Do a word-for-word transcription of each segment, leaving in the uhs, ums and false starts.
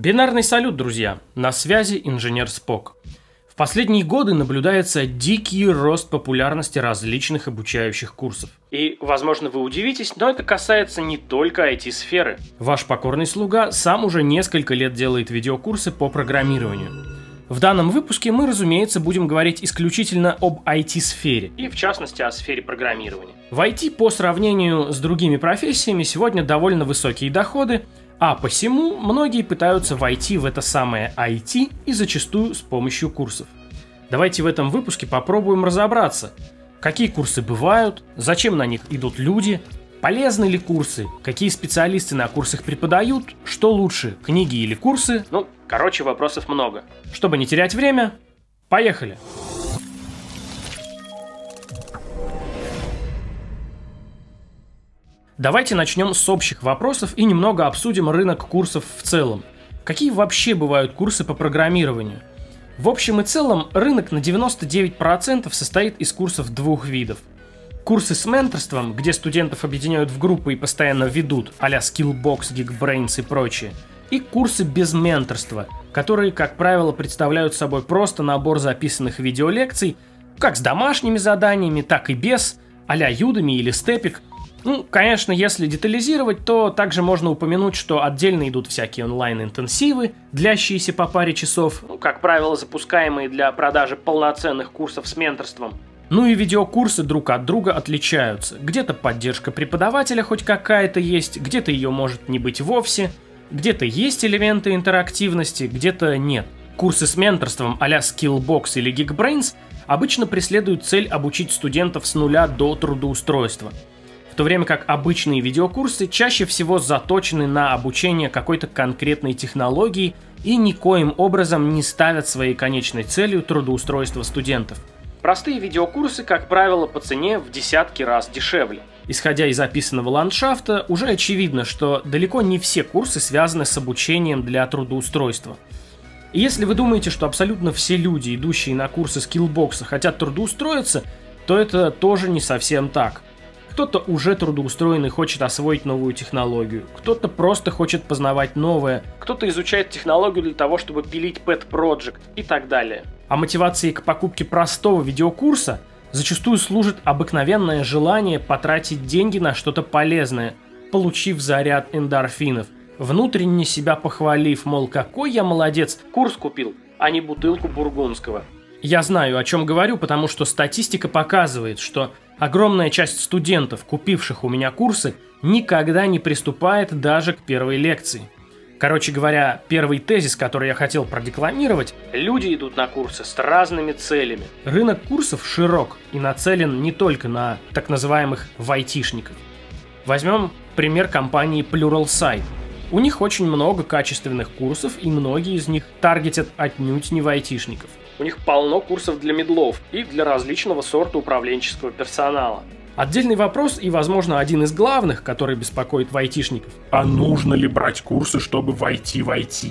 Бинарный салют, друзья! На связи инженер Спок. В последние годы наблюдается дикий рост популярности различных обучающих курсов. И, возможно, вы удивитесь, но это касается не только ай ти-сферы. Ваш покорный слуга сам уже несколько лет делает видеокурсы по программированию. В данном выпуске мы, разумеется, будем говорить исключительно об ай ти-сфере, и в частности о сфере программирования. В ай ти по сравнению с другими профессиями сегодня довольно высокие доходы, а посему многие пытаются войти в это самое ай ти и зачастую с помощью курсов. Давайте в этом выпуске попробуем разобраться, какие курсы бывают, зачем на них идут люди, полезны ли курсы, какие специалисты на курсах преподают, что лучше, книги или курсы. Ну, короче, вопросов много. Чтобы не терять время, поехали! Давайте начнем с общих вопросов и немного обсудим рынок курсов в целом. Какие вообще бывают курсы по программированию? В общем и целом, рынок на девяносто девять процентов состоит из курсов двух видов. Курсы с менторством, где студентов объединяют в группы и постоянно ведут, а-ля Skillbox, GeekBrains и прочее. И курсы без менторства, которые, как правило, представляют собой просто набор записанных видеолекций, как с домашними заданиями, так и без, а-ля Юдами или Степик. Ну, конечно, если детализировать, то также можно упомянуть, что отдельно идут всякие онлайн-интенсивы, длящиеся по паре часов, ну, как правило, запускаемые для продажи полноценных курсов с менторством. Ну и видеокурсы друг от друга отличаются. Где-то поддержка преподавателя хоть какая-то есть, где-то ее может не быть вовсе, где-то есть элементы интерактивности, где-то нет. Курсы с менторством а-ля Skillbox или GeekBrains обычно преследуют цель обучить студентов с нуля до трудоустройства. В то время как обычные видеокурсы чаще всего заточены на обучение какой-то конкретной технологии и никоим образом не ставят своей конечной целью трудоустройство студентов. Простые видеокурсы, как правило, по цене в десятки раз дешевле. Исходя из описанного ландшафта, уже очевидно, что далеко не все курсы связаны с обучением для трудоустройства. И если вы думаете, что абсолютно все люди, идущие на курсы Skillbox, хотят трудоустроиться, то это тоже не совсем так. Кто-то уже трудоустроен и хочет освоить новую технологию, кто-то просто хочет познавать новое, кто-то изучает технологию для того, чтобы пилить пэт-проджект и так далее. А мотивацией к покупке простого видеокурса зачастую служит обыкновенное желание потратить деньги на что-то полезное, получив заряд эндорфинов, внутренне себя похвалив, мол, какой я молодец, курс купил, а не бутылку бургундского. Я знаю, о чем говорю, потому что статистика показывает, что огромная часть студентов, купивших у меня курсы, никогда не приступает даже к первой лекции. Короче говоря, первый тезис, который я хотел продекламировать: люди идут на курсы с разными целями. Рынок курсов широк и нацелен не только на так называемых вайтишников. Возьмем пример компании Pluralsight. У них очень много качественных курсов, и многие из них таргетят отнюдь не вайтишников. У них полно курсов для мидлов и для различного сорта управленческого персонала. Отдельный вопрос и, возможно, один из главных, который беспокоит айтишников. А нужно ли брать курсы, чтобы войти в ай ти?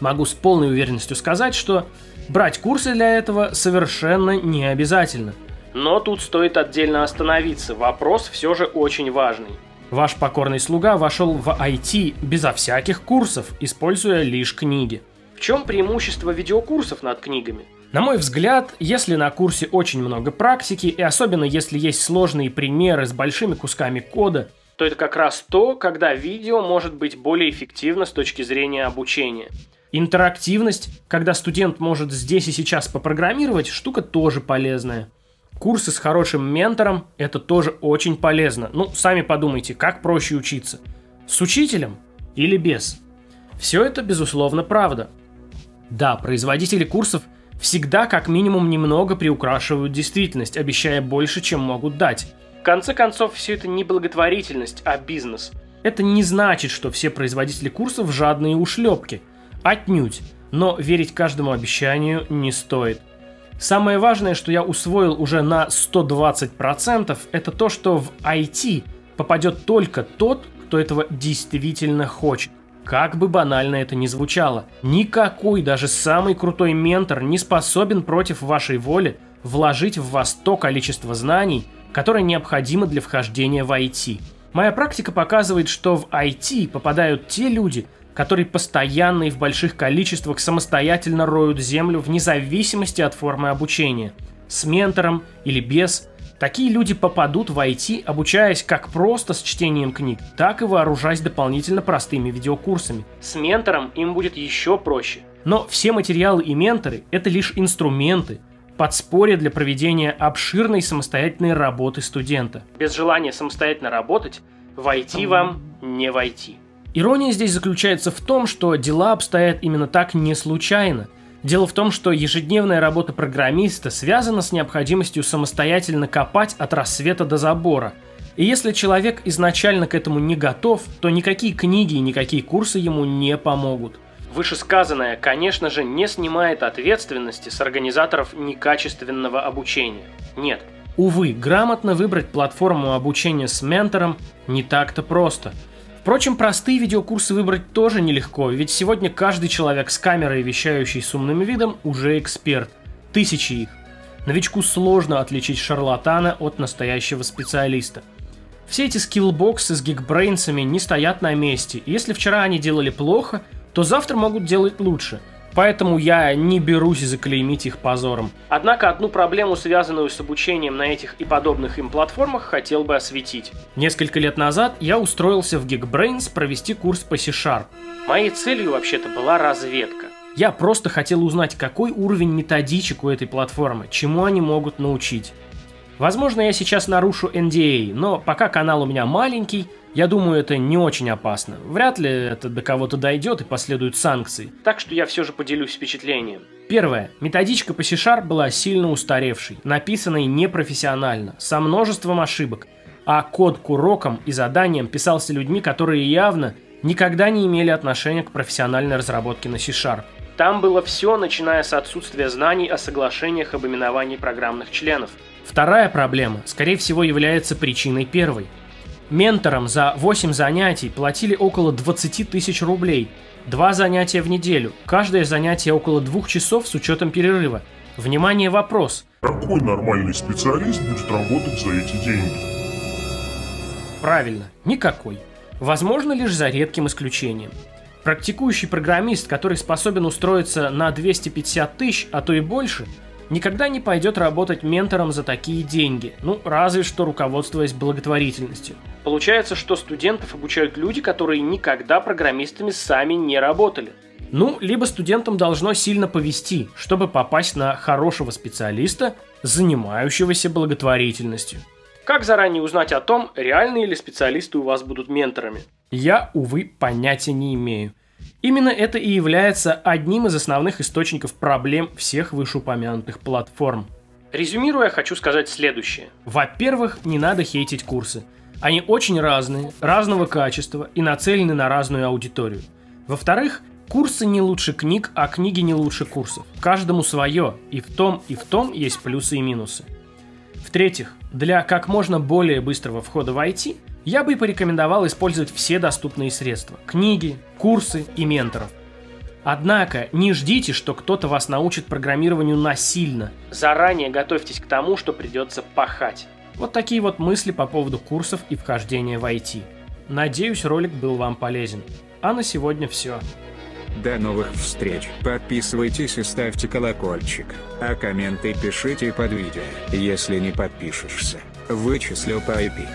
Могу с полной уверенностью сказать, что брать курсы для этого совершенно не обязательно. Но тут стоит отдельно остановиться, вопрос все же очень важный. Ваш покорный слуга вошел в ай ти безо всяких курсов, используя лишь книги. В чем преимущество видеокурсов над книгами? На мой взгляд, если на курсе очень много практики, и особенно если есть сложные примеры с большими кусками кода, то это как раз то, когда видео может быть более эффективно с точки зрения обучения. Интерактивность, когда студент может здесь и сейчас попрограммировать, штука тоже полезная. Курсы с хорошим ментором – это тоже очень полезно. Ну, сами подумайте, как проще учиться? С учителем или без? Все это, безусловно, правда. Да, производители курсов всегда как минимум немного приукрашивают действительность, обещая больше, чем могут дать. В конце концов, все это не благотворительность, а бизнес. Это не значит, что все производители курсов жадные ушлепки. Отнюдь. Но верить каждому обещанию не стоит. Самое важное, что я усвоил уже на сто двадцать процентов, это то, что в ай ти попадет только тот, кто этого действительно хочет. Как бы банально это ни звучало, никакой даже самый крутой ментор не способен против вашей воли вложить в вас то количество знаний, которое необходимо для вхождения в ай ти. Моя практика показывает, что в ай ти попадают те люди, которые постоянно и в больших количествах самостоятельно роют землю вне зависимости от формы обучения. С ментором или без. Такие люди попадут в ай ти, обучаясь как просто с чтением книг, так и вооружаясь дополнительно простыми видеокурсами. С ментором им будет еще проще. Но все материалы и менторы – это лишь инструменты, подспорье для проведения обширной самостоятельной работы студента. Без желания самостоятельно работать, в ай ти вам не войти. Ирония здесь заключается в том, что дела обстоят именно так не случайно. Дело в том, что ежедневная работа программиста связана с необходимостью самостоятельно копать от рассвета до забора. И если человек изначально к этому не готов, то никакие книги и никакие курсы ему не помогут. Вышесказанное, конечно же, не снимает ответственности с организаторов некачественного обучения. Нет. Увы, грамотно выбрать платформу обучения с ментором не так-то просто. Впрочем, простые видеокурсы выбрать тоже нелегко, ведь сегодня каждый человек с камерой, вещающий с умным видом, уже эксперт. Тысячи их. Новичку сложно отличить шарлатана от настоящего специалиста. Все эти скиллбоксы с гикбрейнсами не стоят на месте, и если вчера они делали плохо, то завтра могут делать лучше. Поэтому я не берусь заклеймить их позором. Однако одну проблему, связанную с обучением на этих и подобных им платформах, хотел бы осветить. Несколько лет назад я устроился в GeekBrains провести курс по си шарп. Моей целью вообще-то была разведка. Я просто хотел узнать, какой уровень методичек у этой платформы, чему они могут научить. Возможно, я сейчас нарушу эн ди эй, но пока канал у меня маленький, я думаю, это не очень опасно. Вряд ли это до кого-то дойдет и последуют санкции. Так что я все же поделюсь впечатлением. Первое. Методичка по си шарп была сильно устаревшей, написанной непрофессионально, со множеством ошибок. А код к урокам и заданиям писался людьми, которые явно никогда не имели отношения к профессиональной разработке на си шарп. Там было все, начиная с отсутствия знаний о соглашениях об именовании программных членов. Вторая проблема, скорее всего, является причиной первой. Менторам за восемь занятий платили около двадцати тысяч рублей, два занятия в неделю, каждое занятие около двух часов с учетом перерыва. Внимание, вопрос. Какой нормальный специалист будет работать за эти деньги? Правильно, никакой. Возможно, лишь за редким исключением. Практикующий программист, который способен устроиться на двести пятьдесят тысяч, а то и больше, никогда не пойдет работать ментором за такие деньги, ну разве что руководствуясь благотворительностью. Получается, что студентов обучают люди, которые никогда программистами сами не работали. Ну, либо студентам должно сильно повезти, чтобы попасть на хорошего специалиста, занимающегося благотворительностью. Как заранее узнать о том, реальные ли специалисты у вас будут менторами? Я, увы, понятия не имею. Именно это и является одним из основных источников проблем всех вышеупомянутых платформ. Резюмируя, хочу сказать следующее. Во-первых, не надо хейтить курсы. Они очень разные, разного качества и нацелены на разную аудиторию. Во-вторых, курсы не лучше книг, а книги не лучше курсов. Каждому свое, и в том, и в том есть плюсы и минусы. В-третьих, для как можно более быстрого входа в ай ти – я бы и порекомендовал использовать все доступные средства – книги, курсы и менторов. Однако не ждите, что кто-то вас научит программированию насильно. Заранее готовьтесь к тому, что придется пахать. Вот такие вот мысли по поводу курсов и вхождения в ай ти. Надеюсь, ролик был вам полезен. А на сегодня все. До новых встреч. Подписывайтесь и ставьте колокольчик. А комменты пишите под видео. Если не подпишешься, вычислю по ай пи.